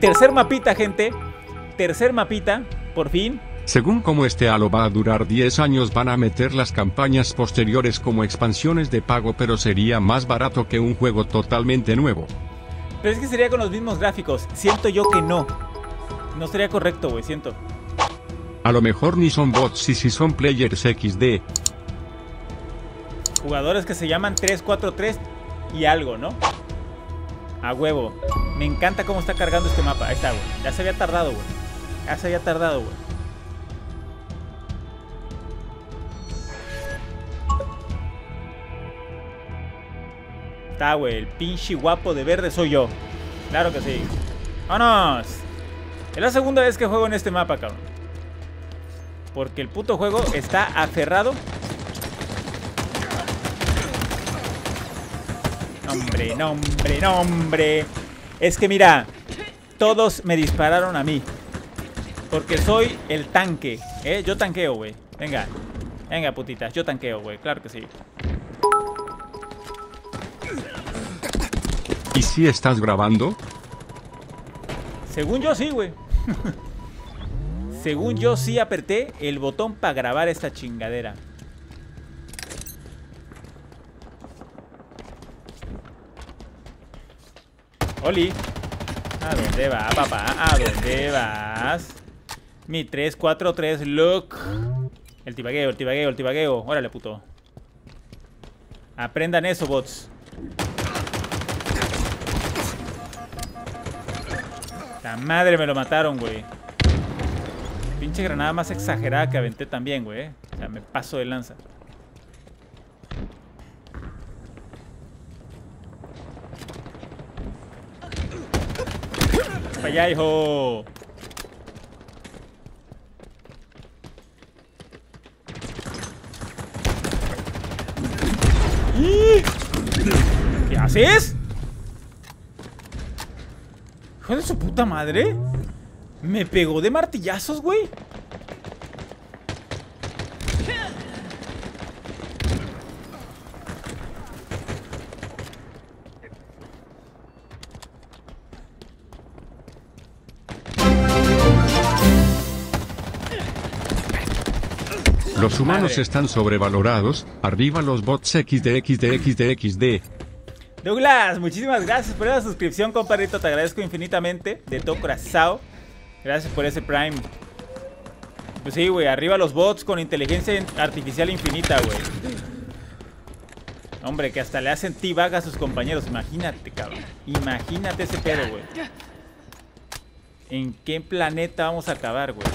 Tercer mapita, gente. Tercer mapita, por fin. Según como este halo va a durar 10 años, van a meter las campañas posteriores como expansiones de pago, pero sería más barato que un juego totalmente nuevo. Pero es que sería con los mismos gráficos. Siento yo que no. No sería correcto, güey, siento. A lo mejor ni son bots y si son players XD. Jugadores que se llaman 343 y algo, ¿no? A huevo. Me encanta cómo está cargando este mapa. Ahí está, güey. Ya se había tardado, güey. Ya se había tardado, güey. Está, güey. El pinche guapo de verde soy yo. Claro que sí. ¡Vámonos! Es la segunda vez que juego en este mapa, cabrón. Porque el puto juego está aferrado. Hombre, no, hombre, no, hombre. Es que mira, todos me dispararon a mí. Porque soy el tanque, ¿eh? Yo tanqueo, güey. Venga, venga, putitas. Yo tanqueo, güey. Claro que sí. ¿Y si estás grabando? Según yo sí, güey. Según yo sí apreté el botón para grabar esta chingadera. Oli, ¿a dónde va, papá? ¿A dónde vas? Mi 343 look. El tibagueo, el tibagueo, el tibagueo. Órale, puto. Aprendan eso, bots. La madre, me lo mataron, güey. Pinche granada más exagerada que aventé también, güey. O sea, me paso de lanza. Para allá, hijo. ¿Qué haces? Hijo de su puta madre. Me pegó de martillazos, güey. Los humanos están sobrevalorados. Arriba los bots XD. Douglas, muchísimas gracias por la suscripción, compadrito. Te agradezco infinitamente. De todo corazón. Gracias por ese Prime. Pues sí, güey, arriba los bots con inteligencia artificial infinita, güey. Hombre, que hasta le hacen t-bag a sus compañeros. Imagínate, cabrón. Imagínate ese pedo, güey. ¿En qué planeta vamos a acabar, güey?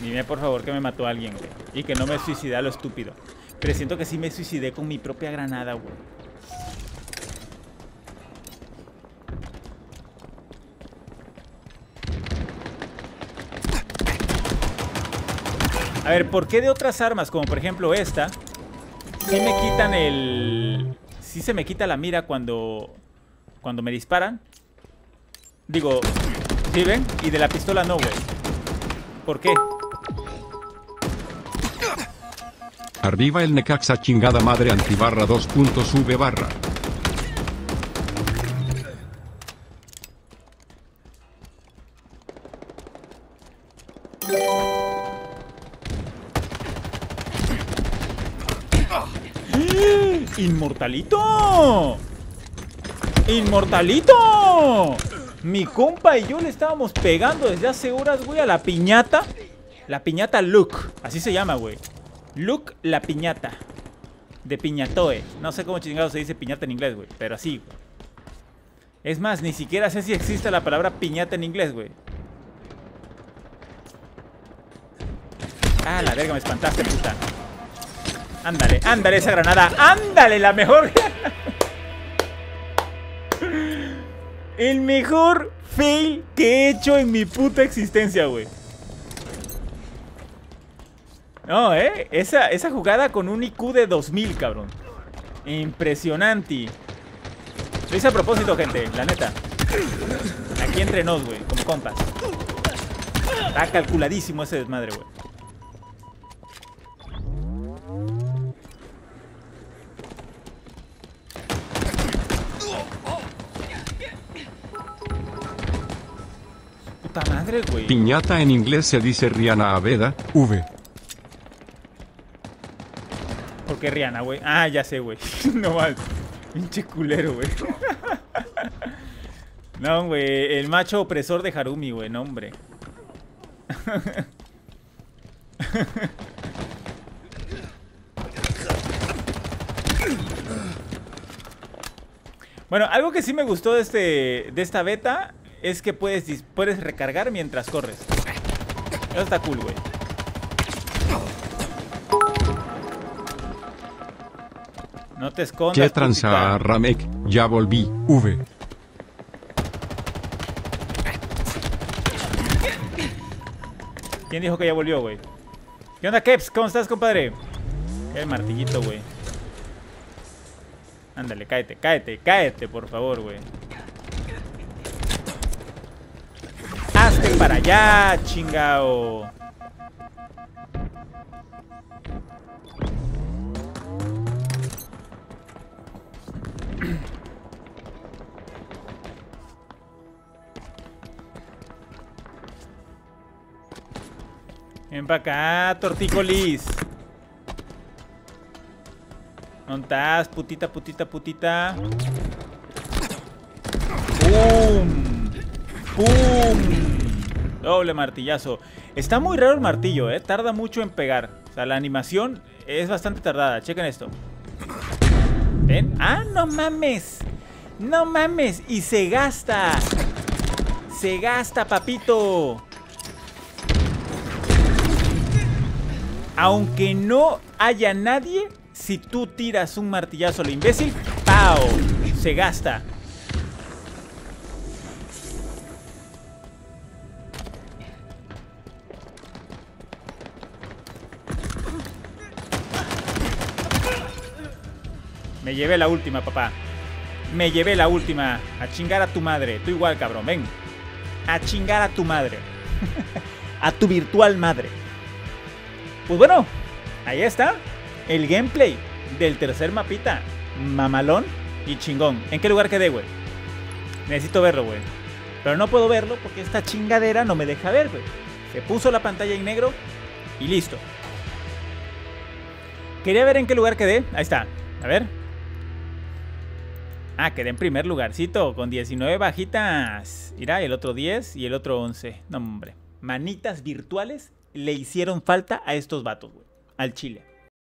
Dime, por favor, que me mató a alguien, güey. Y que no me suicidé a lo estúpido. Pero siento que sí me suicidé con mi propia granada, güey. A ver, ¿por qué de otras armas, como por ejemplo esta, sí me quitan el... sí se me quita la mira cuando me disparan? Digo, ¿sí ven? Y de la pistola no, güey. ¿Por qué? Arriba el Necaxa, chingada madre, antibarra 2.v barra. ¡Inmortalito! ¡Inmortalito! Mi compa y yo le estábamos pegando desde hace horas, güey, a la piñata. La piñata Luke. Así se llama, güey. Luke la piñata. De piñatoe. No sé cómo chingados se dice piñata en inglés, güey. Pero así, güey. Es más, ni siquiera sé si existe la palabra piñata en inglés, güey. Ah, la verga, me espantaste, puta. Ándale, ándale esa granada. Ándale, la mejor. El mejor fail que he hecho en mi puta existencia, güey. No, esa jugada con un IQ de 2000, cabrón. Impresionante. Lo hice a propósito, gente, la neta. Aquí entre nos, güey, como compas. Está calculadísimo ese desmadre, güey. puta madre, güey. Piñata en inglés se dice Rihanna Aveda, V. ¿Por qué Rihanna, güey? Ah, ya sé, güey. No más. Pinche culero, güey. No, güey. El macho opresor de Harumi, güey. No, hombre. Bueno, algo que sí me gustó de esta beta es que puedes recargar mientras corres. Eso está cool, güey. No te escondas. ¿Qué tranza, Ramek? Ya volví, V. ¿Quién dijo que ya volvió, güey? ¿Qué onda, Keps? ¿Cómo estás, compadre? El martillito, güey. Ándale, cáete, cáete, cáete, por favor, güey. Hazte para allá, chingao. Ven para acá, tortícolis. ¿Dónde estás? Putita, putita, putita. ¡Pum! ¡Pum! Doble martillazo. Está muy raro el martillo, ¿eh? Tarda mucho en pegar. O sea, la animación es bastante tardada. Chequen esto. ¿Ven? ¡Ah, no mames! ¡No mames! ¡Y se gasta! ¡Se gasta, papito! Aunque no haya nadie... Si tú tiras un martillazo a lo imbécil, ¡pau! Se gasta. Me llevé la última, papá. Me llevé la última. A chingar a tu madre. Tú igual, cabrón. Ven. A chingar a tu madre. A tu virtual madre. Pues bueno, ahí está. El gameplay del tercer mapita. Mamalón y chingón. ¿En qué lugar quedé, güey? Necesito verlo, güey. Pero no puedo verlo porque esta chingadera no me deja ver, güey. Se puso la pantalla en negro y listo. Quería ver en qué lugar quedé. Ahí está. A ver. Ah, quedé en primer lugarcito con 19 bajitas. Mirá, el otro 10 y el otro 11. No, hombre. Manitas virtuales le hicieron falta a estos vatos, güey. Al chile.